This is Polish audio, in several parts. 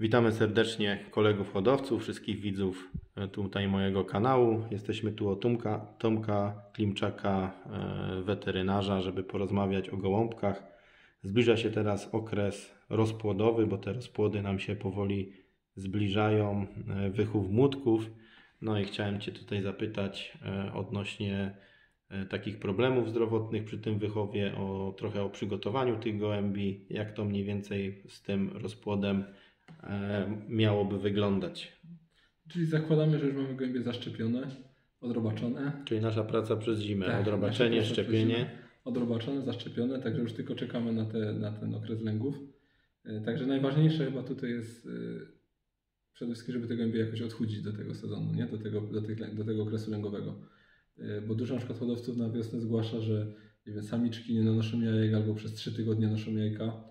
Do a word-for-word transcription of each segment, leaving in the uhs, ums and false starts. Witamy serdecznie kolegów hodowców, wszystkich widzów tutaj mojego kanału. Jesteśmy tu o Tomka, Tomka Klimczaka, weterynarza, żeby porozmawiać o gołąbkach. Zbliża się teraz okres rozpłodowy, bo te rozpłody nam się powoli zbliżają, wychów młódków. No i chciałem Cię tutaj zapytać odnośnie takich problemów zdrowotnych przy tym wychowie, o trochę o przygotowaniu tych gołębi, jak to mniej więcej z tym rozpłodem miałoby wyglądać. Czyli zakładamy, że już mamy gołębie zaszczepione, odrobaczone. Czyli nasza praca przez zimę, tak, odrobaczenie, szczepienie. Zimę, odrobaczone, zaszczepione, także już tylko czekamy na, te, na ten okres lęgów. Także najważniejsze chyba tutaj jest przede wszystkim, żeby te gołębie jakoś odchudzić do tego sezonu, nie? Do, tego, do, tych, do tego okresu lęgowego. Bo dużo na przykład hodowców na wiosnę zgłasza, że nie wiem, samiczki nie noszą jajek albo przez trzy tygodnie noszą jajka.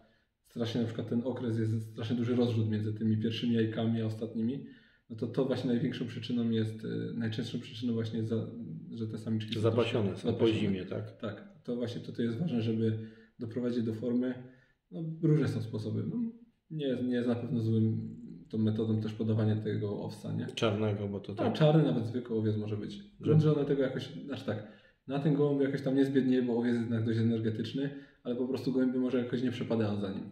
Strasznie na przykład ten okres jest strasznie duży rozrzut między tymi pierwszymi jajkami a ostatnimi. No to to właśnie największą przyczyną jest, najczęstszą przyczyną właśnie, za, że te samiczki są zapasione, są zapasione. Po zimie, tak? Tak, to właśnie tutaj jest ważne, żeby doprowadzić do formy. No, różne są sposoby. No, nie, nie jest na pewno złym tą metodą też podawanie tego owsa, nie? Czarnego, bo to tak. A czarny, nawet zwykły owiec może być. Rząd, że ona tego jakoś, znaczy tak, na ten gołąb jakoś tam nie zbiednieje, bo owiec jest jednak dość energetyczny, ale po prostu gołębie może jakoś nie przepadają za nim.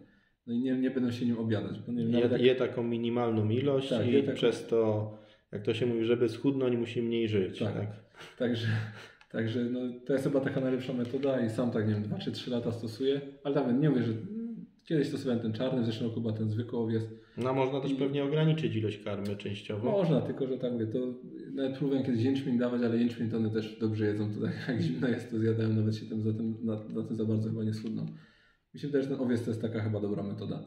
No i nie, nie będą się nim objadać. Bo nie, je, jak... je taką minimalną ilość, tak, i tak... przez to, jak to się mówi, żeby schudnąć, musi mniej żyć. Tak, tak? Także, także no, to jest chyba taka najlepsza metoda i sam tak, nie wiem, dwa czy trzy lata stosuję, ale nawet nie mówię, że kiedyś stosowałem ten czarny, w zeszłym roku chyba ten zwykły owiec. No można też I... pewnie ograniczyć ilość karmy częściowo. Można, tylko że tak mówię, to nawet próbowałem kiedyś jęczmień dawać, ale jęczmień to one też dobrze jedzą, to tak jak zimno jest, to zjadałem, nawet się tym za, tym, na, na tym za bardzo chyba nie schudną. Mi się wydaje, że ten owiec to jest taka chyba dobra metoda.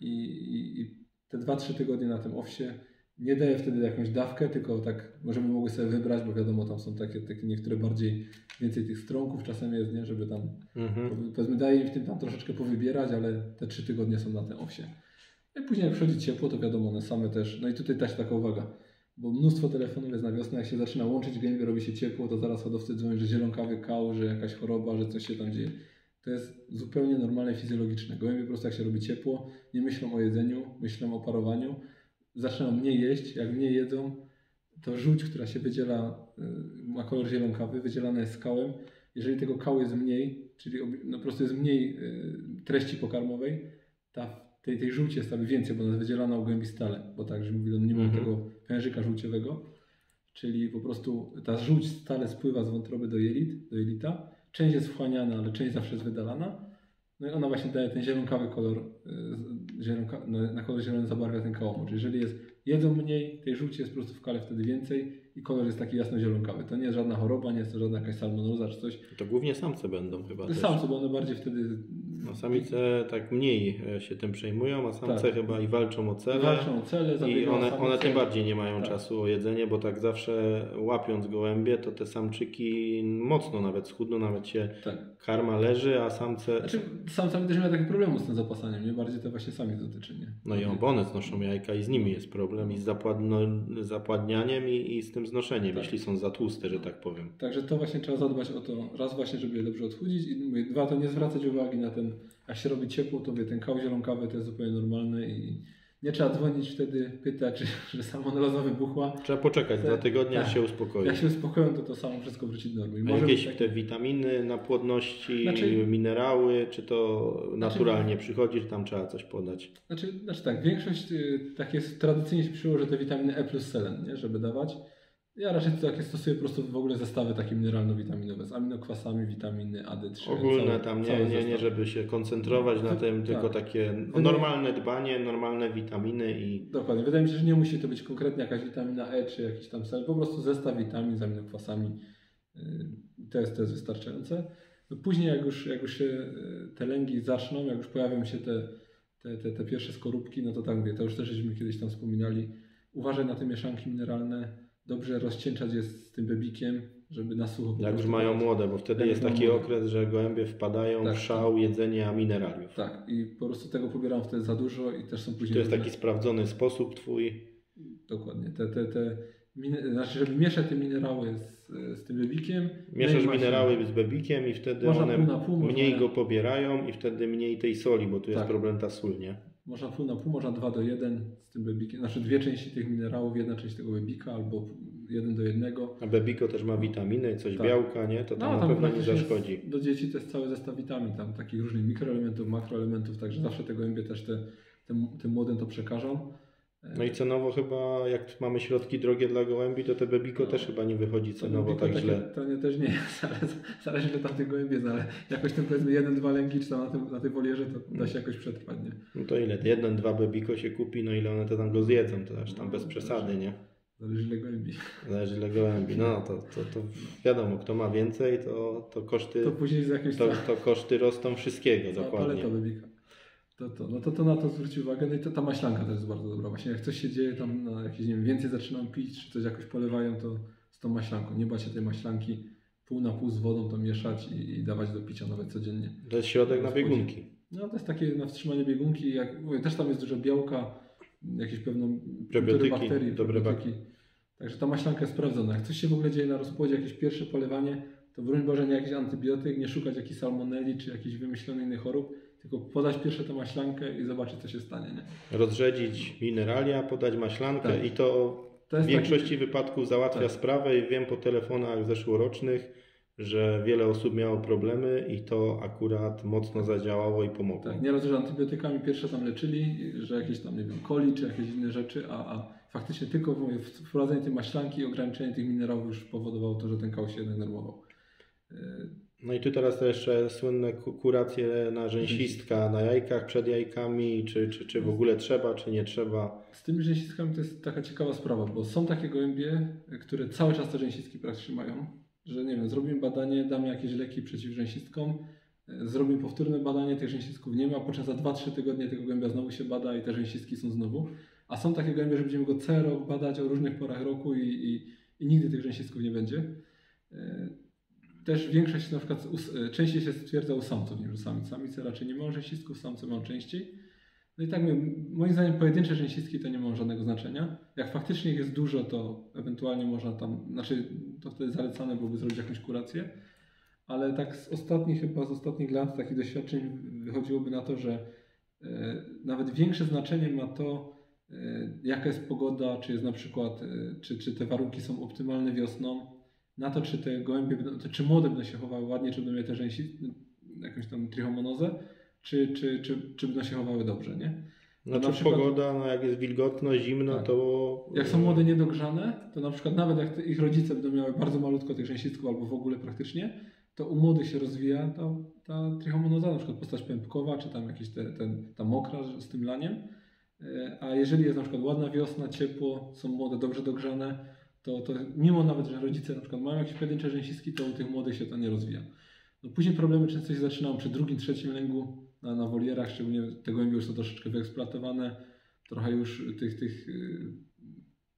I, i, i te dwa trzy tygodnie na tym owsie nie daję wtedy jakąś dawkę, tylko tak możemy mogły sobie wybrać, bo wiadomo, tam są takie, takie niektóre bardziej, więcej tych strąków czasem jest, nie? Żeby tam, mhm. powiedzmy, daje im w tym tam troszeczkę powybierać, ale te trzy tygodnie są na tym owsie. I później jak przychodzi ciepło, to wiadomo, one same też, no i tutaj też taka uwaga, bo mnóstwo telefonów jest na wiosnę, jak się zaczyna łączyć gołębie, robi się ciepło, to zaraz hodowcy dzwonią, że zielonkawy kał, że jakaś choroba, że coś się tam dzieje. To jest zupełnie normalne, fizjologiczne. Gołębie po prostu jak się robi ciepło, nie myślą o jedzeniu, myślą o parowaniu, zaczynają mniej jeść, jak mniej jedzą, to żółć, która się wydziela, ma kolor zielonkawy, wydzielana jest kałem. Jeżeli tego kału jest mniej, czyli no po prostu jest mniej treści pokarmowej, ta, tej, tej żółci jest tam więcej, bo ona jest wydzielana u gołębi stale, bo tak, że mówię, nie mamy mhm. tego pężyka żółciowego, czyli po prostu ta żółć stale spływa z wątroby do jelit, do jelita. Część jest wchłaniana, ale część zawsze jest wydalana. No i ona właśnie daje ten zielonkawy kolor, zielonka, na kolor zielony zabarwia ten kałomocz. Jeżeli jest, jedzą mniej, tej żółci jest po prostu w kale wtedy więcej i kolor jest taki jasno-zielonkawy. To nie jest żadna choroba, nie jest to żadna jakaś salmonoza czy coś. To głównie samce będą chyba też. Samce, bo one bardziej wtedy... No samice tak mniej się tym przejmują, a samce tak. chyba i walczą o cele. Walczą o cele, i one, one tym bardziej nie mają tak. czasu o jedzenie, bo tak zawsze łapiąc gołębie, to te samczyki mocno nawet schudną, nawet się tak. karma leży, a samce... Znaczy, sam sami też nie ma takich problemów z tym zapasaniem, nie? Bardziej to właśnie sami dotyczy, nie? No i one znoszą jajka i z nimi jest problem, i z zapładno, zapładnianiem i, i z tym znoszeniem, tak. jeśli są za tłuste, że tak powiem. Także to właśnie trzeba zadbać o to, raz właśnie, żeby je dobrze odchudzić i mówię, dwa, to nie zwracać uwagi na ten, jak się robi ciepło, to wie, ten kał zielonkawy to jest zupełnie normalny i nie trzeba dzwonić wtedy, pytać, czy, że salmoneloza wybuchła. Trzeba poczekać, te, dwa tygodnie, aż się uspokoi. Jak się uspokoją, to to samo wszystko wróci do normy. Jakieś tak... te witaminy na płodności, znaczy, minerały, czy to naturalnie znaczy, przychodzi, czy tam trzeba coś podać? Znaczy, znaczy tak, większość y, tak jest, tradycyjnie się przyjęło, że te witaminy E plus selen, nie, żeby dawać. Ja raczej takie stosuję po prostu w ogóle zestawy takie mineralno-witaminowe z aminokwasami, witaminy A D trzy. Ogólne cały, tam, nie, nie, nie, żeby się koncentrować na tym, tak. tylko takie wydaje... normalne dbanie, normalne witaminy i... Dokładnie. Wydaje mi się, że nie musi to być konkretnie jakaś witamina E czy jakiś tam sel, po prostu zestaw witamin z aminokwasami. To jest, to jest wystarczające. Później jak już, jak już się te lęgi zaczną, jak już pojawią się te, te, te, te pierwsze skorupki, no to tak mówię, to już też żeśmy kiedyś tam wspominali. Uważaj na te mieszanki mineralne. Dobrze rozcieńczać je z tym bebikiem, żeby na sucho... Jak już mają młode, bo wtedy jest taki młode. okres, że gołębie wpadają tak, w szał tak. jedzenia mineraliów. Tak, i po prostu tego pobieram wtedy za dużo i też są później... To jest różne... taki sprawdzony sposób Twój. Dokładnie. Te, te, te min... Znaczy, żeby mieszać te minerały z, z tym bebikiem. Mieszasz no minerały właśnie... z bebikiem i wtedy można one pół na pół, mniej można... go pobierają i wtedy mniej tej soli, bo tu jest tak. problem ta sól, nie? można pół na pół, można dwa do jednego z tym bebikiem. Znaczy dwie części tych minerałów, jedna część tego bebika albo jeden do jednego. A bebiko też ma witaminy, coś tak. białka, nie? To tam no, na pewno nie zaszkodzi. Do dzieci to jest cały zestaw witamin, tam takich różnych mikroelementów, makroelementów, także zawsze te gołębie też te, te, tym młodym to przekażą. No i cenowo chyba, jak mamy środki drogie dla gołębi, to te bebiko no, też chyba nie wychodzi cenowo tak źle. To nie, też nie jest, ale zależy tam tych gołębi jest, ale jakoś ten powiedzmy jeden, dwa lęki, czy tam na, tym, na tej wolierze to da się jakoś przetrwać, nie? No to ile? Jeden, dwa bebiko się kupi, no ile one to tam go zjedzą, to aż tam no, bez przesady, nie? Zależy ile gołębi. Zależy ile gołębi, no to, to, to wiadomo, kto ma więcej, to, to koszty... To później z jakimś... To, to koszty rosną wszystkiego, to, dokładnie. Ale to bebika. To, to, no to, to na to zwróć uwagę, no i to, ta maślanka też jest bardzo dobra. Właśnie jak coś się dzieje, tam na jakieś, nie wiem, więcej zaczynam pić, czy coś jakoś polewają, to z tą maślanką. Nie bać się tej maślanki, pół na pół z wodą to mieszać i, i dawać do picia nawet codziennie. To jest środek na biegunki. No to jest takie na wstrzymanie biegunki, jak mówię, też tam jest dużo białka, jakieś pewną probiotyki, bakterii, dobre bakterie. Także ta maślanka jest sprawdzona. Jak coś się w ogóle dzieje na rozpłodzie, jakieś pierwsze polewanie, to broń Boże nie jakiś antybiotyk, nie szukać jakiejś salmonelli czy jakichś wymyślonych innych chorób, tylko podać pierwsze tę maślankę i zobaczyć co się stanie. Nie? Rozrzedzić mineralia, podać maślankę tak. i to, to w większości taki... wypadków załatwia tak. sprawę i wiem po telefonach zeszłorocznych, że wiele osób miało problemy i to akurat mocno zadziałało i pomogło. Tak, nieraz że antybiotykami pierwsze tam leczyli, że jakieś tam nie wiem coli czy jakieś inne rzeczy, a, a faktycznie tylko wprowadzenie tej maślanki i ograniczenie tych minerałów już powodowało to, że ten kał się denerwował. No i tu teraz to jeszcze słynne kuracje na rzęsistka, na jajkach, przed jajkami, czy, czy, czy w ogóle trzeba, czy nie trzeba. Z tymi rzęsistkami to jest taka ciekawa sprawa, bo są takie gołębie, które cały czas te rzęsistki praktycznie mają, że nie wiem, zrobimy badanie, damy jakieś leki przeciw rzęsistkom, zrobimy powtórne badanie, tych rzęsistków nie ma, po czym za dwa trzy tygodnie tego gołębia znowu się bada i te rzęsistki są znowu. A są takie gołębie, że będziemy go cały rok badać o różnych porach roku i, i, i nigdy tych rzęsistków nie będzie. Też większość na przykład częściej się stwierdza u samców niż u samic. Samice raczej nie mają rzęsistków, samce mają częściej. No i tak mówię, moim zdaniem pojedyncze rzęsistki to nie mają żadnego znaczenia. Jak faktycznie ich jest dużo, to ewentualnie można tam, znaczy to wtedy zalecane byłoby zrobić jakąś kurację. Ale tak z ostatnich, chyba z ostatnich lat takich doświadczeń wychodziłoby na to, że y, nawet większe znaczenie ma to, y, jaka jest pogoda, czy jest na przykład, y, czy, czy te warunki są optymalne wiosną. Na to, czy te gołębie, czy młode będą się chowały ładnie, czy będą miały te rzęsi, jakąś tam trichomonozę, czy, czy, czy, czy będą się chowały dobrze, nie? No znaczy na przykład, pogoda, no jak jest wilgotno, zimno, tak. to... Jak są młode niedogrzane, to na przykład nawet jak te, ich rodzice będą miały bardzo malutko tych rzęsistków, albo w ogóle praktycznie, to u młodych się rozwija ta, ta trichomonoza, na przykład postać pępkowa, czy tam jakieś te, ten, ta mokra z tym laniem. A jeżeli jest na przykład ładna wiosna, ciepło, są młode, dobrze dogrzane, To, to mimo nawet, że rodzice na przykład mają jakieś pojedyncze rzęsistki, to u tych młodych się to nie rozwija. No później problemy często się zaczynają przy drugim, trzecim lęgu na, na wolierach, szczególnie te gołębie już są troszeczkę wyeksploatowane, trochę już tych, tych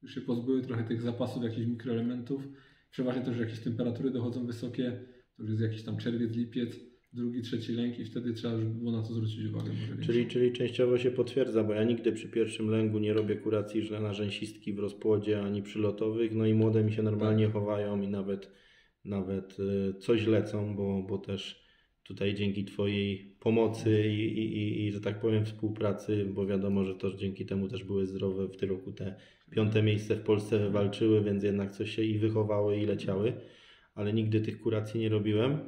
już się pozbyły trochę tych zapasów jakichś mikroelementów. Przeważnie to już jakieś temperatury dochodzą wysokie, to już jest jakiś tam czerwiec, lipiec, drugi, trzeci lęk i wtedy trzeba już było na to zwrócić uwagę. Czyli, czyli częściowo się potwierdza, bo ja nigdy przy pierwszym lęgu nie robię kuracji na rzęsistki w rozpłodzie ani przylotowych, no i młode mi się normalnie tak. chowają i nawet, nawet coś lecą, bo, bo też tutaj dzięki Twojej pomocy i, i, i, i, że tak powiem, współpracy, bo wiadomo, że też dzięki temu też były zdrowe w tym roku te piąte miejsce w Polsce wywalczyły, więc jednak coś się i wychowały i leciały, ale nigdy tych kuracji nie robiłem.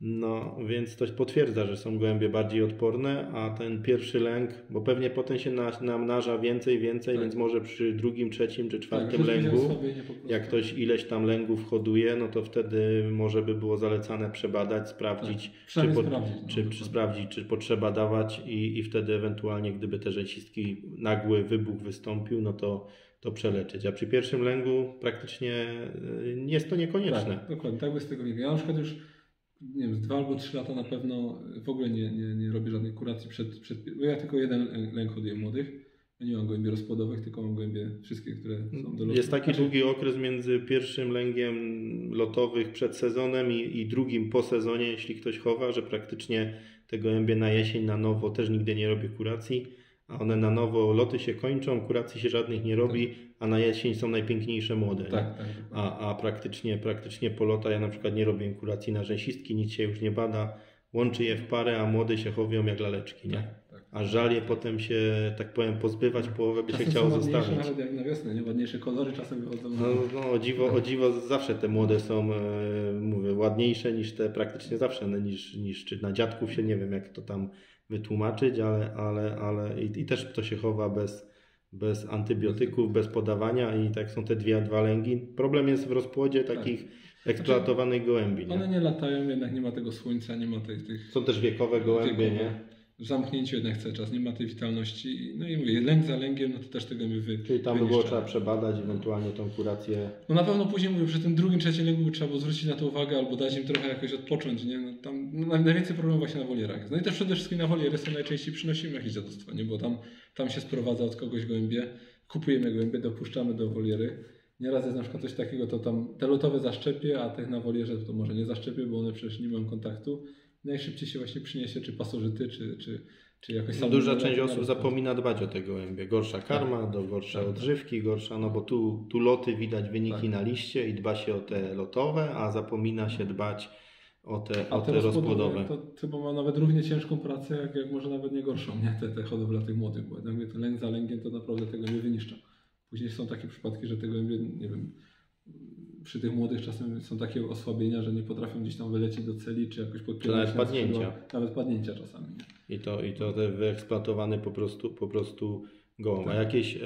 No, więc to potwierdza, że są gołębie bardziej odporne, a ten pierwszy lęk, bo pewnie potem się na, namnaża więcej, więcej, tak. więc może przy drugim, trzecim czy czwartym tak, lęgu, jak ktoś ileś tam lęgów hoduje, no to wtedy może by było zalecane przebadać, sprawdzić, tak. czy, po, sprawdzić, no, czy, czy, sprawdzić czy potrzeba dawać i, i wtedy ewentualnie, gdyby te rzęsistki, nagły wybuch wystąpił, no to to przeleczyć, a przy pierwszym lęgu praktycznie jest to niekonieczne. Tak, dokładnie, tak by z tego nie ja na przykład już nie wiem, z dwa albo trzy lata na pewno w ogóle nie, nie, nie robię żadnej kuracji przed, przed... Bo ja tylko jeden lęk hoduję młodych. Nie mam gołębi rozpłodowych, tylko mam gołębie wszystkie, które są do lotu. Jest taki długi okres między pierwszym lęgiem lotowych przed sezonem i, i drugim po sezonie, jeśli ktoś chowa, że praktycznie te gołębie na jesień, na nowo też nigdy nie robię kuracji. A one na nowo, loty się kończą, kuracji się żadnych nie robi, tak. a na jesień są najpiękniejsze młode. Tak, tak, a, a praktycznie, praktycznie po lota ja na przykład nie robię kuracji na rzęsistki, nic się już nie bada, łączy je w parę, a młode się chowią jak laleczki. Nie? Tak, tak. a żal je potem się, tak powiem, pozbywać, połowę by się chciało zostawić. Nawet jak na wiosnę, nie? Ładniejsze kolory czasem wychodzą. No, no o, dziwo, o dziwo zawsze te młode są, e, mówię, ładniejsze niż te praktycznie zawsze, niż, niż czy na dziadków się, nie wiem jak to tam wytłumaczyć, ale, ale, ale i, i też to się chowa bez, bez antybiotyków, bez podawania i tak są te dwie, dwa lęgi. Problem jest w rozpłodzie takich tak. eksploatowanych znaczy, gołębi. Nie? One nie latają, jednak nie ma tego słońca, nie ma tych... tych... Są też wiekowe gołębie, nie? W zamknięciu jednak cały czas, nie ma tej witalności. No i mówię, lęk za lęgiem, no to też tego mi wy. Czyli tam by było trzeba przebadać, ewentualnie tą kurację. No na pewno później mówię, przy tym drugim, trzecim lęgu trzeba było zwrócić na to uwagę albo dać im trochę jakoś odpocząć, nie? No tam no, najwięcej problemów właśnie na wolierach. No i też przede wszystkim na woliery są najczęściej przynosimy jakieś dziadostwo, nie? Bo tam, tam się sprowadza od kogoś gołębie, kupujemy gołębie, dopuszczamy do woliery. Nieraz jest na przykład coś takiego, to tam te lotowe zaszczepię, a tych na wolierze to może nie zaszczepię, bo one przecież nie mają kontaktu. Najszybciej się właśnie przyniesie, czy pasożyty, czy, czy, czy jakoś sam. Duża część osób zapomina dbać o te gołębie. Gorsza karma, do gorsza tak. odżywki, gorsza, no bo tu, tu loty widać, wyniki tak. na liście i dba się o te lotowe, a zapomina się dbać o te, o te, te rozpłodowe. To chyba ma nawet równie ciężką pracę, jak, jak może nawet nie gorszą, nie? Te, te hodowla tych młodych, bo jednak ten lęk za lęgiem to naprawdę tego nie wyniszcza. Później są takie przypadki, że te gołębie, nie wiem, przy tych młodych czasem są takie osłabienia, że nie potrafią gdzieś tam wylecieć do celi, czy jakoś podpierać. Nawet padnięcia. Nawet padnięcia czasami. Nie? I to, i to te wyeksploatowane po prostu, po prostu gołą. Tak. A jakieś,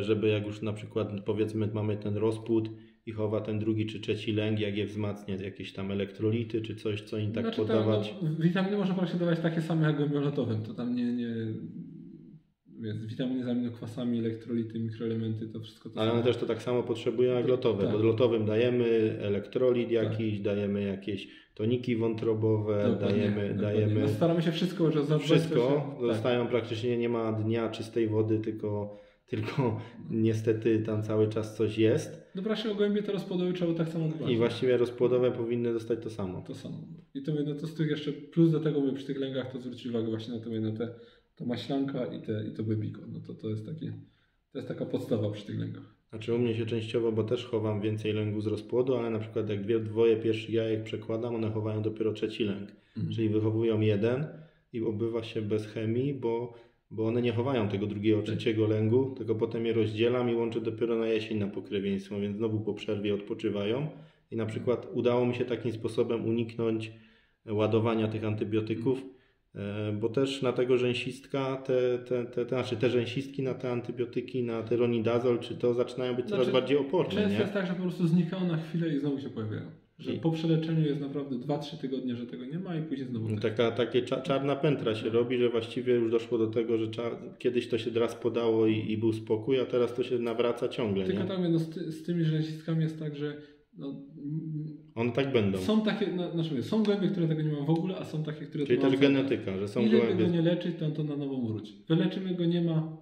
żeby jak już na przykład powiedzmy mamy ten rozpód i chowa ten drugi czy trzeci lęg, jak je wzmacnia, jakieś tam elektrolity czy coś, co im tak znaczy, podawać? Tam, no, witaminy można właśnie dawać takie same jak gołębiom lotowym, to tam nie... nie... Więc witaminy z aminokwasami, elektrolity, mikroelementy, to wszystko to. Ale one też to tak samo potrzebują jak lotowe. Tak. Bo lotowym dajemy elektrolit jakiś, tak. dajemy jakieś toniki wątrobowe, dokładnie, dajemy... Dokładnie. dajemy... No staramy się wszystko, że zadbać. Wszystko, się... dostają tak. praktycznie, nie ma dnia czystej wody, tylko, tylko niestety tam cały czas coś jest. Dobra, się o gołębie te rozpłodowe trzeba tak samo dbać. I właściwie rozpłodowe powinny dostać to samo. To samo. I to, no to z tych jeszcze, plus do tego my przy tych lęgach to zwrócić uwagę właśnie na to, na te... To maślanka i, te, i to bebiko, no to, to, jest takie, to jest taka podstawa przy tych lęgach. Znaczy u mnie się częściowo, bo też chowam więcej lęgu z rozpłodu, ale na przykład jak dwie, dwoje pierwszych jajek przekładam, one chowają dopiero trzeci lęk. Mhm. Czyli wychowują jeden i obywa się bez chemii, bo, bo one nie chowają tego drugiego, trzeciego lęgu, tylko potem je rozdzielam i łączę dopiero na jesień na pokrewieństwo, więc znowu po przerwie odpoczywają. I na przykład udało mi się takim sposobem uniknąć ładowania tych antybiotyków, bo też na tego rzęsistka, te, te, te, te, znaczy te rzęsistki na te antybiotyki, na teronidazol, czy to zaczynają być coraz znaczy, bardziej oporne. Często nie? jest tak, że po prostu znikają na chwilę i znowu się pojawiają. Że I... po przeleczeniu jest naprawdę dwa trzy tygodnie, że tego nie ma i później znowu... No taka takie cza czarna pętra się robi, że właściwie już doszło do tego, że kiedyś to się raz podało i, i był spokój, a teraz to się nawraca ciągle. Tylko nie? tak, no, z, ty z tymi rzęsistkami jest tak, że... No, One tak będą. Są takie, no, znaczy są gołębie, które tego nie mają w ogóle, a są takie, które... Czyli też genetyka, że są gołębie. Jeżeli go nie leczyć, to on to na nową wróci. Wyleczymy go, nie ma,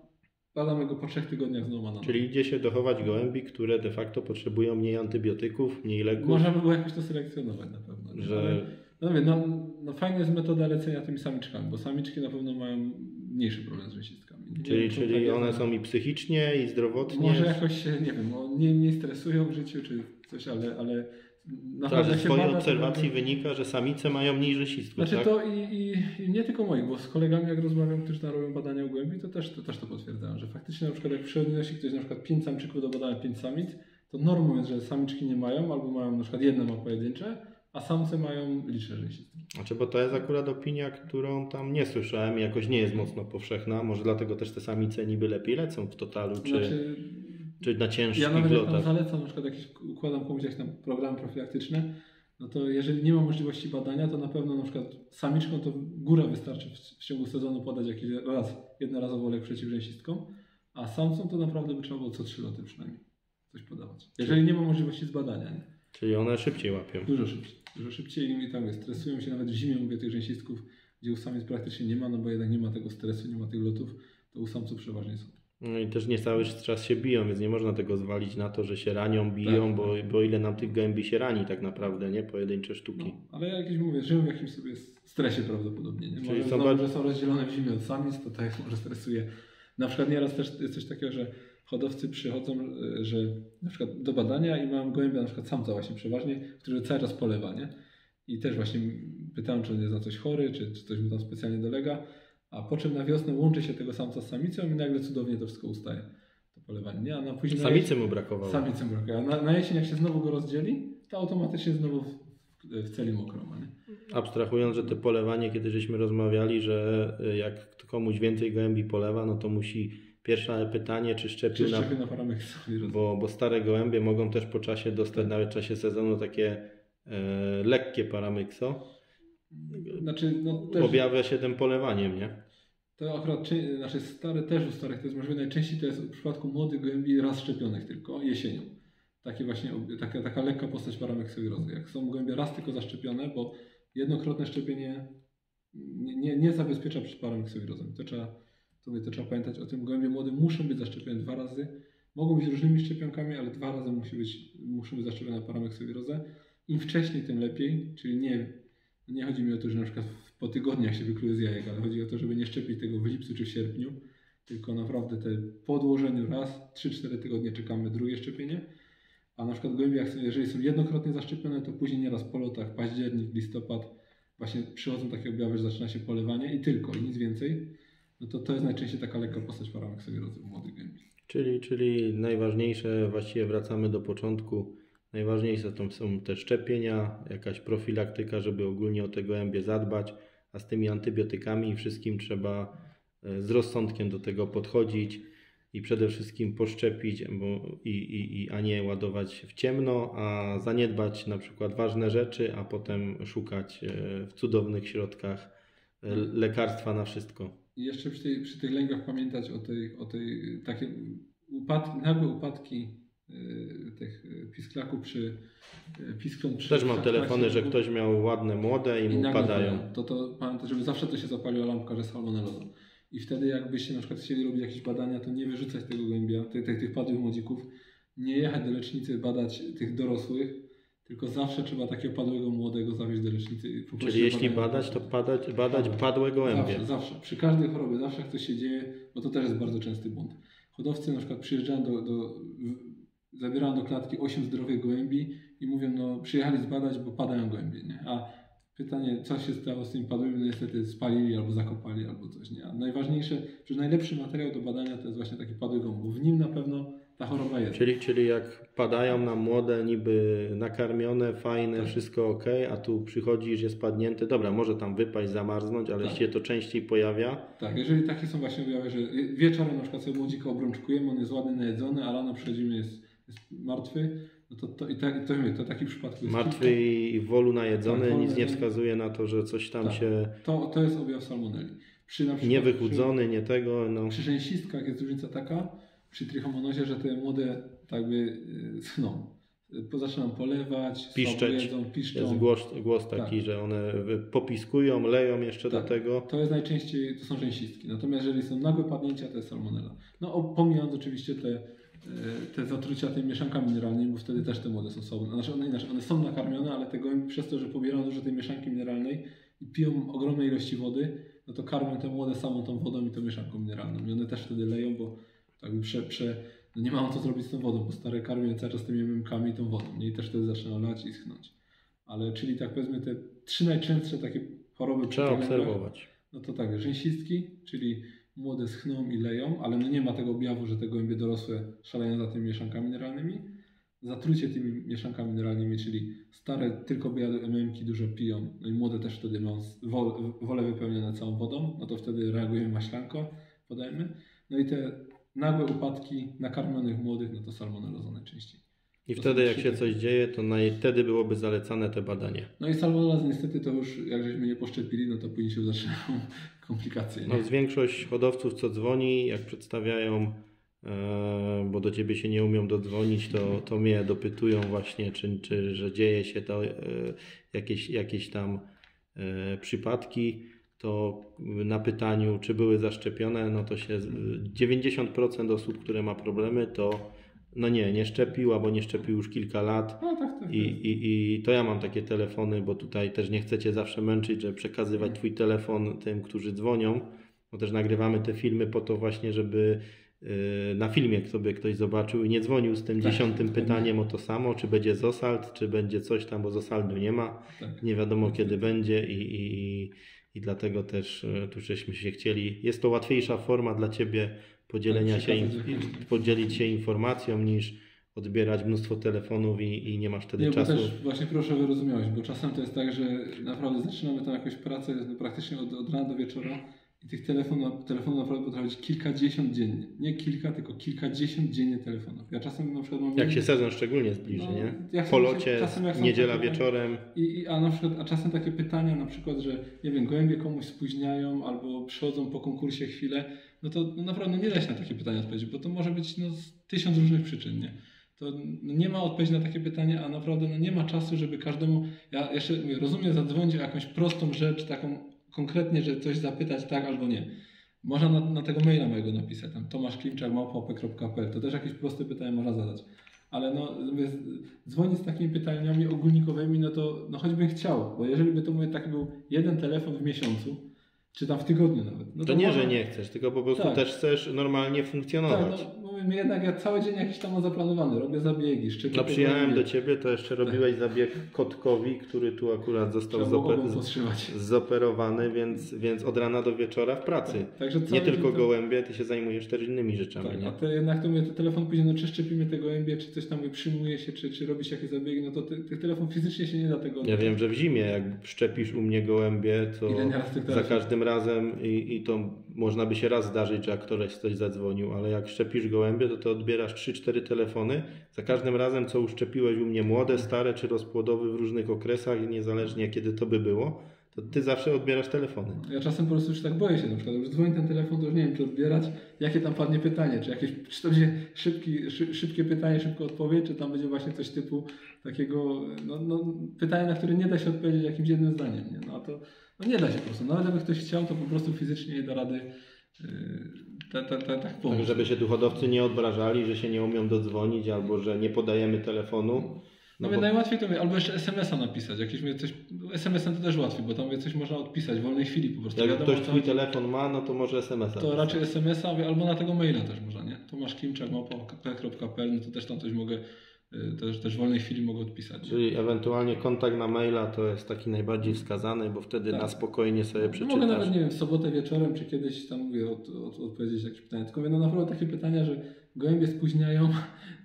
badamy go po trzech tygodniach znowu na nowo. Czyli idzie się dochować gołębi, które de facto potrzebują mniej antybiotyków, mniej leków. Można by było jakoś to selekcjonować na pewno. Że... No, no, no, no fajna jest metoda leczenia tymi samiczkami, bo samiczki na pewno mają mniejszy problem z rzęsistkami. Czyli, wiem, czyli one są i psychicznie, i zdrowotnie. Może jakoś się, nie wiem, nie, nie stresują w życiu, czy coś, ale... ale naprawdę tak, z twojej obserwacji to... wynika, że samice mają mniej rzęsistków, Znaczy tak? to i, i, i nie tylko moich, bo z kolegami jak rozmawiam, którzy robią badania u głębi, to też to, też to potwierdzają, że faktycznie na przykład jak przyodnosi ktoś na przykład pięć samczyków do badania pięć samic, to normą jest, że samiczki nie mają, albo mają na przykład jedne ma pojedyncze, a samce mają liczne rzęsistki. Znaczy, bo to jest akurat opinia, którą tam nie słyszałem i jakoś nie jest mocno powszechna, może dlatego też te samice niby lepiej lecą w totalu, czy... Znaczy... Czyli na ciężkich lotach. Ja nawet jak tam zalecam, na przykład jakiś, układam komuś jakieś tam programy profilaktyczne, no to jeżeli nie ma możliwości badania, to na pewno na przykład samiczką to góra wystarczy w, w ciągu sezonu podać jakiś raz, jednorazowo lek przeciwrzęsistką, a samcom to naprawdę by trzeba było co trzy loty przynajmniej coś podawać. Jeżeli nie ma możliwości zbadania. Nie? Czyli one szybciej łapią. Dużo szybciej. Dużo szybciej i tam stresują się nawet w zimie, mówię, tych rzęsistków, gdzie u samic praktycznie nie ma, no bo jednak nie ma tego stresu, nie ma tych lotów, to u samców przeważnie są. No i też nie cały czas się biją, więc nie można tego zwalić na to, że się ranią, biją, tak, bo, bo ile nam tych gołębi się rani tak naprawdę, nie? Pojedyncze sztuki. No, ale jakieś mówię, żyją w jakimś sobie stresie prawdopodobnie. Nie? Czyli są bardzo... że są rozdzielone w zimie od samic, to tak może stresuje. Na przykład nieraz też jest coś takiego, że hodowcy przychodzą, że na przykład do badania i mają gołębia, na przykład samca właśnie przeważnie, który cały czas polewa, nie? I też właśnie pytałem, czy on jest na coś chory, czy, czy coś mu tam specjalnie dolega. a po czym na wiosnę łączy się tego samca z samicą i nagle cudownie to wszystko ustaje. To polewanie, nie? A na później samicy mu brakowało. Samicy mu brakowało. Na, na jesień jak się znowu go rozdzieli, to automatycznie znowu w, w celi mokroma. Abstrahując, że to polewanie, kiedy żeśmy rozmawiali, że jak komuś więcej gołębi polewa, no to musi... Pierwsze pytanie, czy szczepił na, na parameksa, bo, bo stare gołębie mogą też po czasie dostać, tak, nawet w czasie sezonu, takie e, lekkie paramykso. Znaczy, no, też objawia się tym polewaniem, nie? To akurat, czy, znaczy stare też u starych, to jest możliwe, najczęściej to jest w przypadku młodych gołębi raz szczepionych tylko, jesienią. Takie właśnie, taka, taka lekka postać parameksowirozy. Jak są gołębie raz tylko zaszczepione, bo jednokrotne szczepienie nie, nie, nie zabezpiecza przed parameksowirozem. To trzeba... Tutaj to trzeba pamiętać o tym, gołębie młode muszą być zaszczepione dwa razy. Mogą być różnymi szczepionkami, ale dwa razy musi być, muszą być zaszczepione na parameksowirozę. Im wcześniej, tym lepiej. Czyli nie, nie chodzi mi o to, że na przykład po tygodniach się wykluje z jajek, ale chodzi o to, żeby nie szczepić tego w lipcu czy w sierpniu. Tylko naprawdę te po odłożeniu raz, trzy cztery tygodnie czekamy drugie szczepienie. A na przykład gołębie, jeżeli są jednokrotnie zaszczepione, to później nieraz po lotach, październik, listopad, właśnie przychodzą takie objawy, że zaczyna się polewanie i tylko, i nic więcej. No to to jest najczęściej taka lekka postać parameksowirozy u młodych gołębi. Czyli, czyli najważniejsze, właściwie wracamy do początku, najważniejsze to są te szczepienia, jakaś profilaktyka, żeby ogólnie o te gołębie zadbać, a z tymi antybiotykami i wszystkim trzeba z rozsądkiem do tego podchodzić i przede wszystkim poszczepić, bo i, i, i, a nie ładować w ciemno, a zaniedbać na przykład ważne rzeczy, a potem szukać w cudownych środkach lekarstwa na wszystko. I jeszcze przy, tej, przy tych lęgach pamiętać o tej, o tej takie upadki, nagłe upadki yy, tych pisklaków przy yy, pisklą. Przy, Też mam telefony, że ktoś miał ładne młode i, i mu padają. To, to pamiętaj, żeby zawsze to się zapaliła lampka, że salmonelloza. I wtedy jakbyście na przykład chcieli robić jakieś badania, to nie wyrzucać tego gołębia, tych, tych, tych padłych młodzików, nie jechać do lecznicy, badać tych dorosłych. Tylko zawsze trzeba takiego padłego młodego zawieźć do lecznicy. Czyli jeśli badać, to badać, badać padłego gołębia. Zawsze, zawsze. Przy każdej chorobie, zawsze jak coś się dzieje, bo to też jest bardzo częsty błąd. Hodowcy na przykład przyjeżdżają do, do, zabierają do klatki osiem zdrowych gołębi i mówią, no przyjechali zbadać, bo padają gołębie, nie? A pytanie, co się stało z tymi padłymi, no niestety spalili albo zakopali albo coś, nie? A najważniejsze, że najlepszy materiał do badania to jest właśnie taki padły gołąb, bo w nim na pewno ta choroba jest. Czyli, czyli jak padają na młode, niby nakarmione, fajne, tak, wszystko ok, a tu przychodzisz, jest padnięty, dobra, może tam wypaść, zamarznąć, ale tak się to częściej pojawia. Tak, jeżeli takie są właśnie objawy, że wieczorem na przykład sobie młodzika obrączkujemy, on jest ładny, najedzony, a rano przychodzimy, jest, jest martwy, no to, to, i tak, to, to taki przypadek jest. Martwy i wolu najedzony, tak, nic nie wskazuje na to, że coś tam tak się... To, to jest objaw salmonelli. Przy, na przykład, nie wychudzony, przy, nie tego, no... Przy rzęsistkach jest różnica taka, przy trichomonozie, że te młode tak by sną, zaczynają polewać, piszczeć, jedzą, piszczą. Jest głos, głos taki, tak, że one popiskują, leją jeszcze tak do tego. To jest najczęściej, to są rzęsistki. Natomiast jeżeli są nagłe padnięcia, to jest salmonella. No pomijając oczywiście te, te zatrucia tymi mieszankami mineralnymi, bo wtedy też te młode są salmonella. Znaczy one, inaczej, one są nakarmione, ale tego przez to, że pobierają dużo tej mieszanki mineralnej i piją ogromne ilości wody, no to karmią te młode samą tą wodą i tą mieszanką mineralną. I one też wtedy leją, bo jakby prze, prze, no nie mam co zrobić z tą wodą, bo stare karmię cały czas tymi omykami i tą wodą. Nie? I też wtedy zaczyna lać i schnąć. Ale czyli tak powiedzmy te trzy najczęstsze takie choroby... Trzeba obserwować. No to tak, rzęsistki, czyli młode schną i leją, ale no nie ma tego objawu, że te gołębie dorosłe szaleją za tymi mieszankami mineralnymi. Zatrucie tymi mieszankami mineralnymi, czyli stare tylko białe memki dużo piją, no i młode też wtedy mają wolę, wolę wypełnione całą wodą, no to wtedy reagujemy maślanko, podajmy. No i te nagłe upadki nakarmionych młodych, no to salmonellozą najczęściej. I to wtedy jak się coś dzieje, to naj... wtedy byłoby zalecane te badanie. No i salmonellozą niestety to już, jak żeśmy nie poszczepili, no to później się zaczynają komplikacje. No, z większość hodowców, co dzwoni, jak przedstawiają, e, bo do Ciebie się nie umią dodzwonić, to, to mnie dopytują właśnie, czy, czy że dzieje się to, e, jakieś, jakieś tam e, przypadki. To na pytaniu, czy były zaszczepione, no to się dziewięćdziesiąt procent osób, które ma problemy, to no nie, nie szczepił, albo nie szczepił już kilka lat. No, tak, tak, I, i, I to ja mam takie telefony, bo tutaj też nie chcecie zawsze męczyć, że przekazywać Twój telefon tym, którzy dzwonią, bo też nagrywamy te filmy po to właśnie, żeby yy, na filmie sobie ktoś zobaczył i nie dzwonił z tym tak, dziesiątym pytaniem o to samo, czy będzie zosalt, czy będzie coś tam, bo zosaldu nie ma, tak, nie wiadomo kiedy będzie i, i, i i dlatego też tu żeśmy się chcieli. Jest to łatwiejsza forma dla Ciebie podzielenia się, podzielić się informacją niż odbierać mnóstwo telefonów i, i nie masz wtedy nie, czasu. Bo też właśnie proszę o wyrozumiałość, bo czasem to jest tak, że naprawdę zaczynamy tam jakąś pracę no, praktycznie od, od rana do wieczora i tych telefonów, telefonów naprawdę potrafi być kilkadziesiąt dziennie. Nie kilka, tylko kilkadziesiąt dziennie telefonów. Ja czasem na przykład mam... Jak się sezon szczególnie zbliży, no, nie? Ja po locie, niedziela wieczorem. I, i, a, na przykład, a czasem takie pytania na przykład, że nie wiem, gołębie komuś spóźniają albo przychodzą po konkursie chwilę, no to no, naprawdę nie da się na takie pytania odpowiedzieć, bo to może być no, z tysiąc różnych przyczyn, nie? To nie ma odpowiedzi na takie pytanie, a naprawdę no nie ma czasu, żeby każdemu... Ja jeszcze mówię, rozumiem zadzwonić o jakąś prostą rzecz, taką konkretnie, że coś zapytać tak albo nie. Można na, na tego maila mojego napisać, tam tomaszklimczak małpa w p kropka p l, to też jakieś proste pytanie można zadać. Ale no, dzwonić z takimi pytaniami ogólnikowymi, no to no choćbym chciał, bo jeżeli by to mówię, tak był jeden telefon w miesiącu, czy tam w tygodniu nawet. No to, to nie, może... że nie chcesz, tylko po prostu tak. też chcesz normalnie funkcjonować. Tak, no, mówimy, jednak ja cały dzień jakiś tam mam zaplanowany, robię zabiegi, szczyty. No przyjechałem do Ciebie, to jeszcze robiłeś tak. zabieg kotkowi, który tu akurat został zoperowany, więc, więc od rana do wieczora w pracy. Tak. Także nie tylko to... gołębie, Ty się zajmujesz też innymi rzeczami. Tak, nie? A ty jednak to mówię, to telefon później, no czy szczepimy te gołębie, czy coś tam przyjmuje się, czy, czy robisz jakieś zabiegi, no to ty, ty telefon fizycznie się nie da tego... Ja wiem, że w zimie jak szczepisz u mnie gołębie, to za każdym razem i, i to można by się raz zdarzyć, że ktoś coś zadzwonił, ale jak szczepisz gołębie, to, to odbierasz trzy cztery telefony. Za każdym razem, co uszczepiłeś u mnie, młode, stare czy rozpłodowe w różnych okresach, niezależnie kiedy to by było, to Ty zawsze odbierasz telefony. Ja czasem po prostu już tak boję się, na przykład już dzwoni ten telefon, to już nie wiem, czy odbierać, jakie tam padnie pytanie, czy, jakieś, czy to będzie szybki, szy, szybkie pytanie, szybko odpowiedź, czy tam będzie właśnie coś typu takiego, no, no pytanie, na które nie da się odpowiedzieć jakimś jednym zdaniem, nie? No a to no nie da się po prostu, nawet jakby ktoś chciał, to po prostu fizycznie nie da rady yy, ta, ta, ta, tak pomóc. Tak, żeby się tu hodowcy nie obrażali, że się nie umią dodzwonić albo że nie podajemy telefonu. No bo... najłatwiej to, albo jeszcze es em es a napisać, jakieś coś, es em es em to też łatwiej, bo tam coś można odpisać w wolnej chwili po prostu. Jak wiadomo, ktoś twój telefon ma, no to może es em es a. To raczej es em es a, albo na tego maila też można, nie? tomaszklimczak małpa w p kropka p l, no to też tam coś mogę, też, też w wolnej chwili mogę odpisać. Czyli ewentualnie kontakt na maila to jest taki najbardziej wskazany, bo wtedy tak. na spokojnie sobie przeczytasz. No, mogę nawet, nie wiem, w sobotę wieczorem, czy kiedyś tam mówię, od, od, odpowiedzieć jakieś pytanie, tylko no naprawdę takie pytania, że gołębie spóźniają,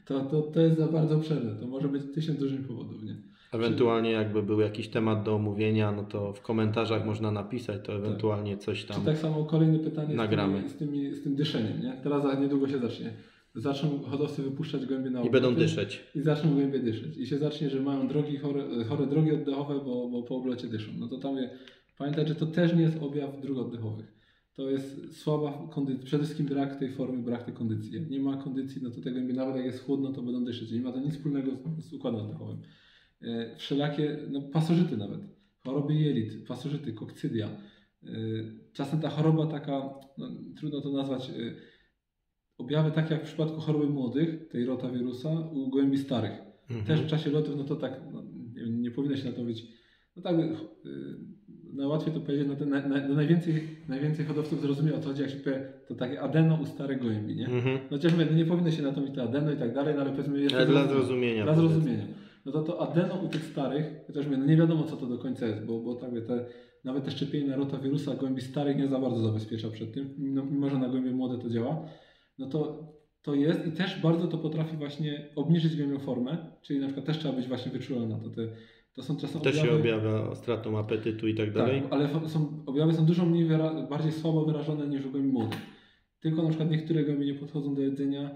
to, to, to jest za bardzo obszerne. To może być tysiąc różnych powodów, nie? Ewentualnie jakby był jakiś temat do omówienia, no to w komentarzach można napisać, to ewentualnie tak. coś tam Czy tak samo kolejne pytanie nagramy. Z, tymi, z, tymi, z tym dyszeniem, nie? Teraz za niedługo się zacznie. Zaczną hodowcy wypuszczać gołębie na obroty. I będą dyszeć. I zaczną gołębie dyszeć. I się zacznie, że mają drogi, chore, chore drogi oddechowe, bo, bo po obrocie dyszą. No to tam je, pamiętaj, że to też nie jest objaw dróg oddechowych. To jest słaba kondycja, przede wszystkim brak tej formy, brak tej kondycji. Jak nie ma kondycji, no to tego nawet jak jest chłodno, to będą dyszyć. Nie ma to nic wspólnego z, z układem oddechowym. E, wszelakie, no pasożyty nawet, choroby jelit, pasożyty, kokcydia. E, czasem ta choroba taka, no, trudno to nazwać, e, objawy takie jak w przypadku choroby młodych, tej rotawirusa, u gołębi starych. Mhm. Też w czasie lotów, no to tak, no, nie, nie powinno się na to mówić, no tak, e, najłatwiej to powiedzieć, no to na, na, na najwięcej, najwięcej hodowców zrozumie o co chodzi, jak się powie, to takie adeno u starych gołębi, nie? Mm-hmm. No chociaż no nie powinno się na to mieć to adeno i tak dalej, no ale powiedzmy jest ale dla zrozumienia. Dla zrozumienia. No to to adeno u tych starych, chociaż no nie wiadomo co to do końca jest, bo, bo tak, te, nawet te szczepienie na rotawirusa gołębi starych nie za bardzo zabezpiecza przed tym, no, mimo że na gołębie młode to działa, no to to jest i też bardzo to potrafi właśnie obniżyć gołębią formę, czyli na przykład też trzeba być właśnie wyczulony na to. Te, To są czasem też objawy... się objawia stratą apetytu i tak dalej. Tak, ale są, objawy są dużo mniej wyra... bardziej słabo wyrażone niż u gołębi młodych. Tylko na przykład niektóre gołębie nie podchodzą do jedzenia,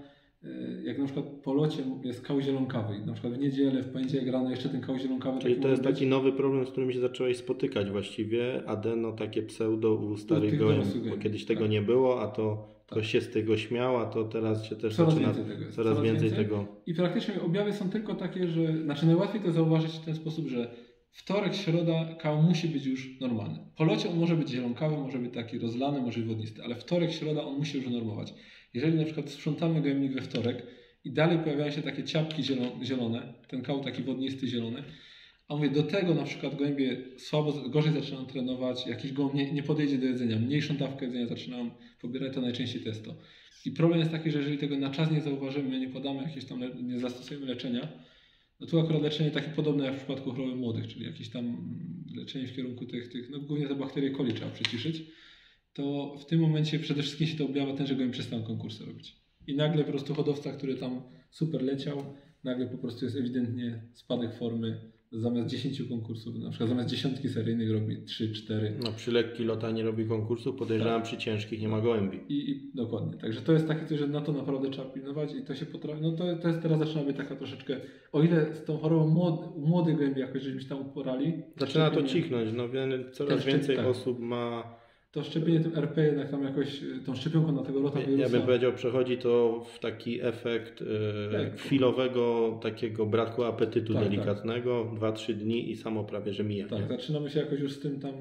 jak na przykład po locie jest kał zielonkawy. Na przykład w niedzielę, w poniedziałek rano jeszcze ten kał zielonkawy. Czyli to jest być... taki nowy problem, z którym się zacząłeś spotykać właściwie. Adeno, takie pseudo u starych gołębi, bo kiedyś tego tak. nie było, a to ktoś tak. się z tego śmiał, a to teraz się też coraz zaczyna więcej tego, coraz więcej tego. I praktycznie objawy są tylko takie, że znaczy najłatwiej to zauważyć w ten sposób, że wtorek, środa kał musi być już normalny. Po locie on może być zielonkawy, może być taki rozlany, może być wodnisty, ale wtorek, środa on musi już normować. Jeżeli na przykład sprzątamy gołębnik we wtorek i dalej pojawiają się takie ciapki zielone, ten kał taki wodnisty, zielony, a mówię, do tego na przykład gołębie słabo, gorzej zaczynają trenować, jakiś gołąb nie, nie podejdzie do jedzenia, mniejszą dawkę jedzenia zaczynają pobierać, to najczęściej testo. I problem jest taki, że jeżeli tego na czas nie zauważymy, nie podamy jakieś tam, nie zastosujemy leczenia, No tu akurat leczenie takie podobne jak w przypadku chorób młodych, czyli jakieś tam leczenie w kierunku tych, tych no głównie te bakterie coli trzeba przyciszyć, to w tym momencie przede wszystkim się to objawia ten, że go im przestaną konkursy robić. I nagle po prostu hodowca, który tam super leciał, nagle po prostu jest ewidentnie spadek formy, zamiast dziesięciu konkursów, na przykład zamiast dziesiątki seryjnych robi trzy, cztery. No przy lekkiej lota nie robi konkursów, podejrzewam tak. Przy ciężkich nie ma gołębi. I, i dokładnie, także to jest takie coś, że na to naprawdę trzeba pilnować i to się potrafi, no to, to jest teraz zaczyna być taka troszeczkę, o ile z tą chorobą młody, młody gołębi jakoś żeśmy się tam uporali. Zaczyna to cichnąć, no coraz szczyt, więcej tak. osób ma... To szczepienie tym R P jednak tam jakoś, tą szczepionką na tego rota wirusa... Ja bym powiedział, przechodzi to w taki efekt e, chwilowego takiego braku apetytu tak, delikatnego, tak. dwa trzy dni i samo prawie, że mija. Tak, nie? Zaczynamy się jakoś już z tym tam,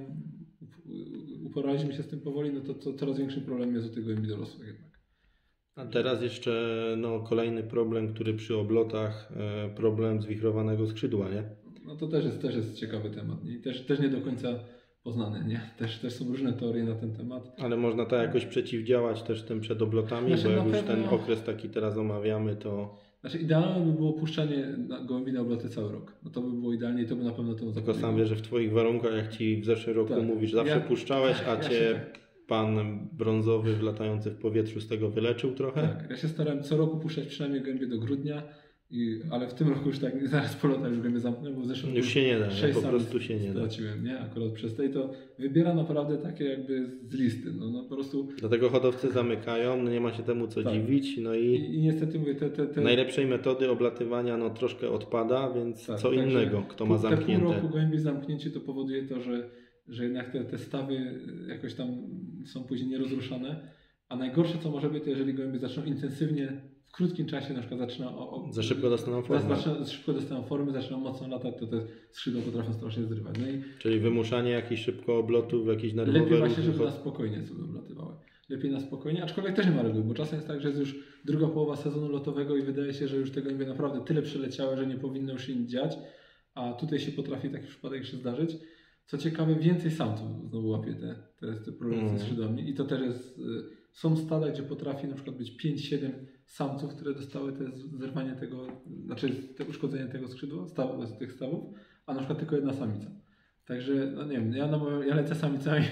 uporaliśmy się z tym powoli, no to, to coraz większym problemem jest u tych gołębi dorosłych jednak. A teraz jeszcze no, kolejny problem, który przy oblotach, e, problem zwichrowanego skrzydła, nie? No to też jest, też jest ciekawy temat i też, też nie do końca... poznane, nie? Też, też są różne teorie na ten temat. Ale można to jakoś przeciwdziałać też tym przed oblotami, znaczy, bo jak już pewno... ten okres taki teraz omawiamy, to... Znaczy idealne by było puszczanie gołębi na obloty cały rok. No to by było idealnie i to by na pewno to... Tylko sam wiesz, że w Twoich warunkach, jak Ci w zeszłym roku tak. mówisz, zawsze ja... puszczałeś, a ja Cię tak. pan brązowy latający w powietrzu z tego wyleczył trochę? Tak, ja się starałem co roku puszczać przynajmniej gołębie do grudnia. I, ale w tym roku już tak zaraz po lotach już go mnie zamknę, bo w zeszłym roku już się nie da, nie? Po prostu się nie da. Nie? Akurat przez tej to wybiera naprawdę takie jakby z listy. No, no po prostu... Dlatego hodowcy zamykają, no nie ma się temu co tak. dziwić. No i, I, i niestety mówię, te, te, te... najlepszej metody oblatywania no troszkę odpada, więc tak, co tak, innego, kto ma zamknięte. Pół roku gołębi zamknięcie to powoduje to, że, że jednak te, te stawy jakoś tam są później nierozruszane. A najgorsze co może być, to jeżeli gołębie zaczną intensywnie w krótkim czasie na przykład zaczyna... O, o, za szybko dostaną formy. Za szybko dostaną formy, zaczyną mocno latać, to te skrzydła potrafią strasznie zrywać. No i czyli wymuszanie jakichś szybko oblotów, jakieś nerwowe... Lepiej właśnie, żeby na spokojnie sobie oblatywały. Lepiej na spokojnie, aczkolwiek też nie ma reguły, bo czasem jest tak, że jest już druga połowa sezonu lotowego i wydaje się, że już tego gołębie naprawdę tyle przeleciały, że nie powinno już się nic dziać, a tutaj się potrafi taki przypadek się zdarzyć. Co ciekawe, więcej samców znowu łapie te, te, te problemy mm. ze skrzydłami i to też jest... Są stada, gdzie potrafi na przykład być pięć siedem samców, które dostały te zerwanie tego, znaczy te uszkodzenie tego skrzydła, stawu, tych stawów, a na przykład tylko jedna samica. Także, no nie wiem, ja, no, ja lecę samicami,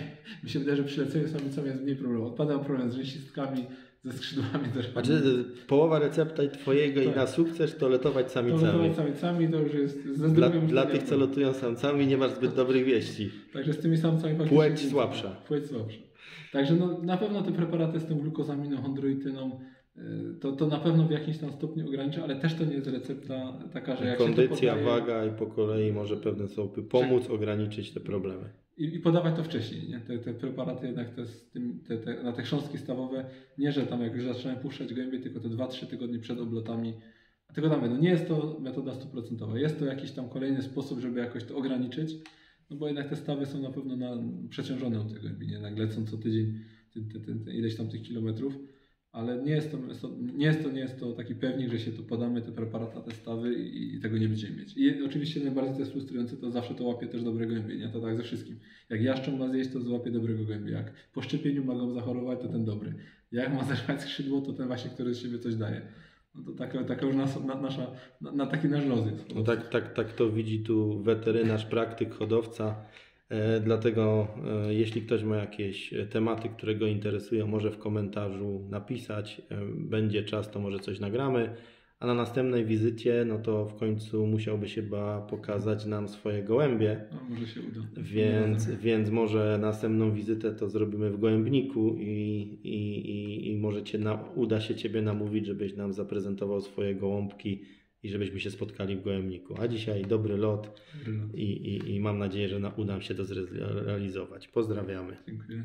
mi się wydaje, że przy leceniu samicami jest mniej problemu. Odpada problem z rzęsistkami, ze skrzydłami też. Znaczy, połowa recepta twojego tak. i na sukces to letować samicami. To letować samicami to już jest ze zdrowiem. Dla, już dla tych, co lotują samcami, nie masz zbyt dobrych wieści. Także z tymi samcami faktycznie... Płeć słabsza. Płeć słabsza. Także no, na pewno te preparaty z tą glukozaminą, chondroityną, to, to na pewno w jakimś tam stopniu ogranicza, ale też to nie jest recepta taka, że jak kondycja, się to podaje, waga i po kolei może pewne sołpy pomóc tak. ograniczyć te problemy. I, i podawać to wcześniej, nie? Te, te preparaty jednak te, z tym, te, te, na te chrząstki stawowe, nie, że tam jak już zaczynają puszczać gołębie, tylko te dwa trzy tygodnie przed oblotami. Tylko tam no nie jest to metoda stuprocentowa, jest to jakiś tam kolejny sposób, żeby jakoś to ograniczyć. No bo jednak te stawy są na pewno na, przeciążone u tego gołębi, jednak lecą co tydzień ty, ty, ty, ty, ileś tam tych kilometrów, ale nie jest to, nie jest to, nie jest to taki pewnik, że się tu podamy te preparata, te stawy i, i tego nie będziemy mieć. I oczywiście najbardziej to jest frustrujące, to zawsze to łapie też dobre gołębie, nie? To tak ze wszystkim. Jak jaszczą ma zjeść, to złapie dobrego gołębia. Jak po szczepieniu mogą zachorować, to ten dobry. Jak ma zerwać skrzydło, to ten właśnie, który z siebie coś daje. No to taka, taka już nas, na, nasza, na, na taki nasz los jest. No tak, tak, tak to widzi tu weterynarz, praktyk, hodowca. E, dlatego e, jeśli ktoś ma jakieś tematy, które go interesują, może w komentarzu napisać. E, będzie czas, to może coś nagramy. A na następnej wizycie, no to w końcu musiałby się ba pokazać nam swoje gołębie. A może się uda. Więc, więc może następną wizytę to zrobimy w gołębniku i, i, i, i może cię na, uda się Ciebie namówić, żebyś nam zaprezentował swoje gołąbki i żebyśmy się spotkali w gołębniku. A dzisiaj dobry lot i, i, i mam nadzieję, że na, uda nam się to zrealizować. Pozdrawiamy. Dziękuję.